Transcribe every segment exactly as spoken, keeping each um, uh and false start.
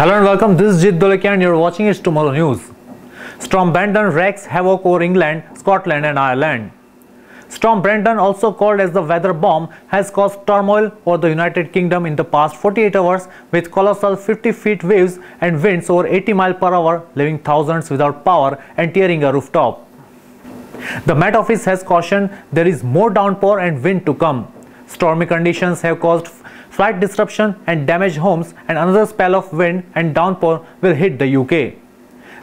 Hello and welcome, this is Jid Dolakian and you are watching It's Tomorrow News. Storm Brendan wreaks havoc over England, Scotland and Ireland. Storm Brendan, also called as the Weather Bomb, has caused turmoil over the United Kingdom in the past forty-eight hours with colossal fifty feet waves and winds over eighty miles per hour, leaving thousands without power and tearing a rooftop. The Met Office has cautioned there is more downpour and wind to come. Stormy conditions have caused flight disruption and damaged homes, and another spell of wind and downpour will hit the U K.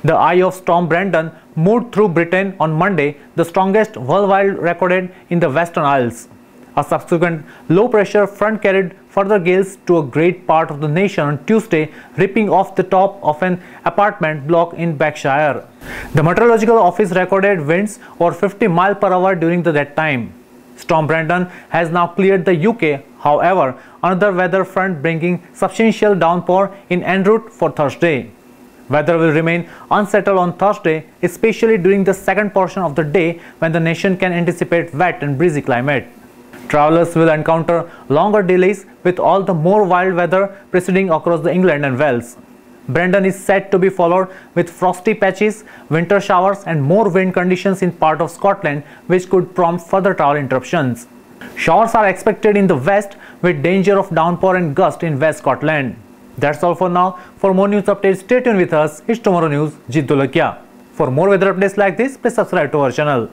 The eye of Storm Brendan moved through Britain on Monday, the strongest worldwide recorded in the Western Isles. A subsequent low-pressure front carried further gales to a great part of the nation on Tuesday, ripping off the top of an apartment block in Berkshire. The Meteorological Office recorded winds over fifty miles per hour during that time. Storm Brendan has now cleared the U K, however, another weather front bringing substantial downpour in en route for Thursday. Weather will remain unsettled on Thursday, especially during the second portion of the day when the nation can anticipate wet and breezy climate. Travelers will encounter longer delays with all the more wild weather preceding across the England and Wales. Brendan is said to be followed with frosty patches, winter showers and more wind conditions in part of Scotland, which could prompt further travel interruptions. Showers are expected in the west with danger of downpour and gust in West Scotland. That's all for now. For more news updates, stay tuned with us. It's Tomorrow News, Jid Dolakian. For more weather updates like this, please subscribe to our channel.